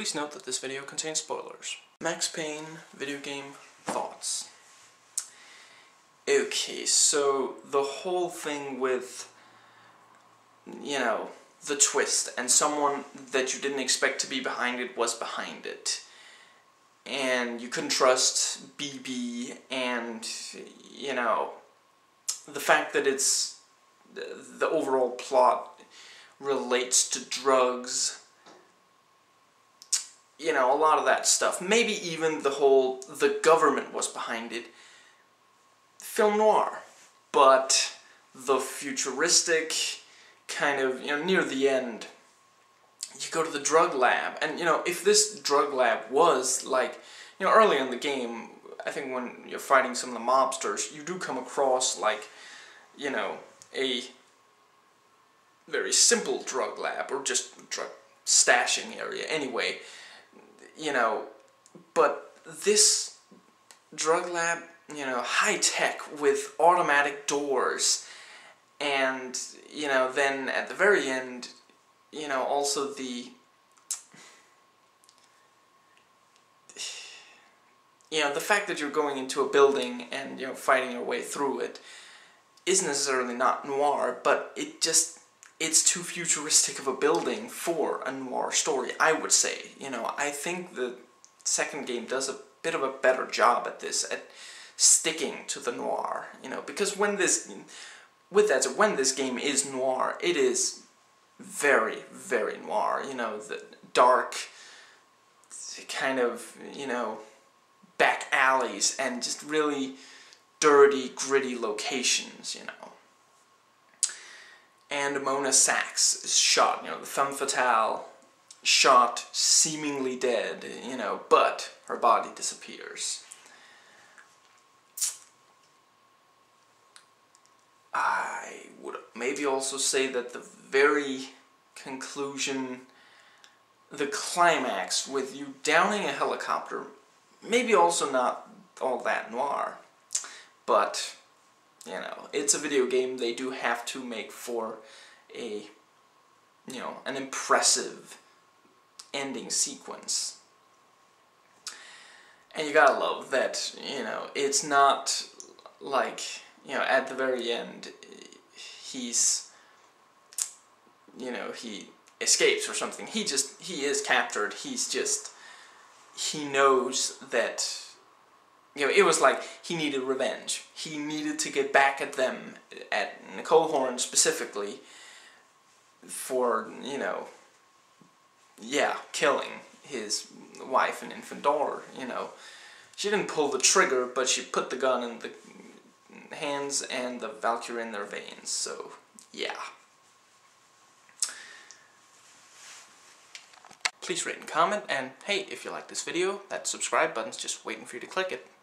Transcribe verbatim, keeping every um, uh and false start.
Please note that this video contains spoilers. Max Payne video game thoughts. Okay, so the whole thing with, you know, the twist and someone that you didn't expect to be behind it was behind it. And you couldn't trust B B, and, you know, the fact that it's, the overall plot relates to drugs, you know, a lot of that stuff. Maybe even the whole, the government was behind it. Film noir, but the futuristic kind of, you know, near the end, you go to the drug lab, and, you know, if this drug lab was, like, you know, early in the game, I think when you're fighting some of the mobsters, you do come across, like, you know, a very simple drug lab, or just drug stashing area, anyway, you know, but this drug lab, you know, high-tech with automatic doors, and, you know, then at the very end, you know, also the, you know, the fact that you're going into a building and, you know, fighting your way through it isn't necessarily not noir, but it just, it's too futuristic of a building for a noir story, I would say. You know, I think the second game does a bit of a better job at this, at sticking to the noir, you know, because when this, with that, so when this game is noir, it is very, very noir, you know, the dark, kind of, you know, back alleys, and just really dirty, gritty locations, you know. And Mona Sax is shot, you know, the femme fatale, shot seemingly dead, you know, but her body disappears. I would maybe also say that the very conclusion, the climax with you downing a helicopter, maybe also not all that noir, but, you know, it's a video game. They do have to make for a, you know, an impressive ending sequence. And you gotta love that, you know, it's not like, you know, at the very end, he's, you know, he escapes or something. He just, he is captured. He's just, he knows that, you know, it was like he needed revenge. He needed to get back at them, at Nicole Horne specifically, for, you know, yeah, killing his wife and infant daughter, you know. She didn't pull the trigger, but she put the gun in the hands and the Valkyrie in their veins, so, yeah. Please rate and comment, and hey, if you like this video, that subscribe button's just waiting for you to click it.